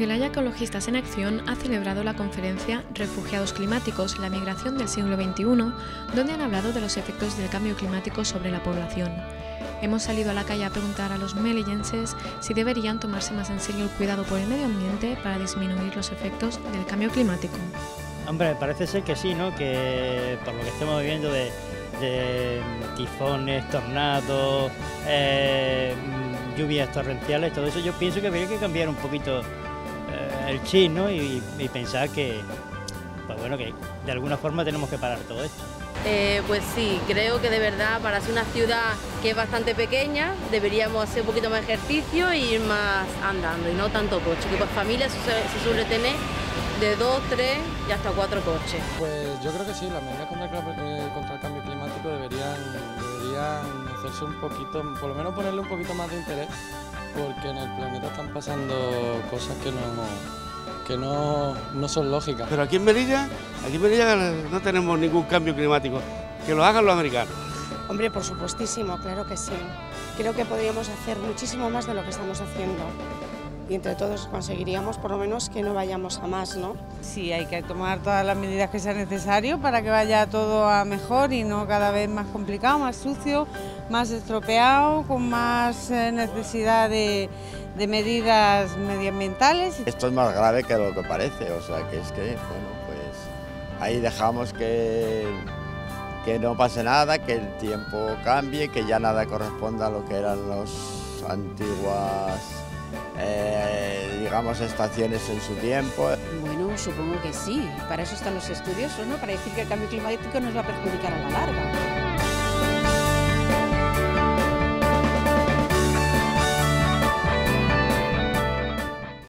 Guelaya Ecologistas en Acción ha celebrado la conferencia Refugiados Climáticos, la migración del siglo XXI, donde han hablado de los efectos del cambio climático sobre la población. Hemos salido a la calle a preguntar a los melillenses si deberían tomarse más en serio el cuidado por el medio ambiente para disminuir los efectos del cambio climático. Hombre, parece ser que sí, ¿no? Que por lo que estamos viviendo de tifones, tornados, lluvias torrenciales, todo eso, yo pienso que habría que cambiar un poquito el chip, ¿no? Y pensar que, pues bueno, que de alguna forma tenemos que parar todo esto. Pues sí, creo que de verdad para ser una ciudad que es bastante pequeña deberíamos hacer un poquito más ejercicio e ir más andando y no tanto coche, que por familia se suele tener de 2, 3 y hasta 4 coches. Pues yo creo que sí, las medidas contra el cambio climático deberían hacerse un poquito, por lo menos ponerle un poquito más de interés, porque en el planeta están pasando cosas que no son lógicas. Pero aquí en Melilla no tenemos ningún cambio climático, que lo hagan los americanos. Hombre, por supuestísimo, claro que sí. Creo que podríamos hacer muchísimo más de lo que estamos haciendo y entre todos conseguiríamos por lo menos que no vayamos a más, ¿no? Sí, hay que tomar todas las medidas que sea necesario para que vaya todo a mejor y no cada vez más complicado, más sucio, más estropeado, con más necesidad de medidas medioambientales. Esto es más grave que lo que parece, o sea, que es que, bueno, pues ahí dejamos que no pase nada, que el tiempo cambie, que ya nada corresponda a lo que eran las antiguas digamos, estaciones en su tiempo. Bueno, supongo que sí, para eso están los estudios, ¿no? Para decir que el cambio climático nos va a perjudicar a la larga.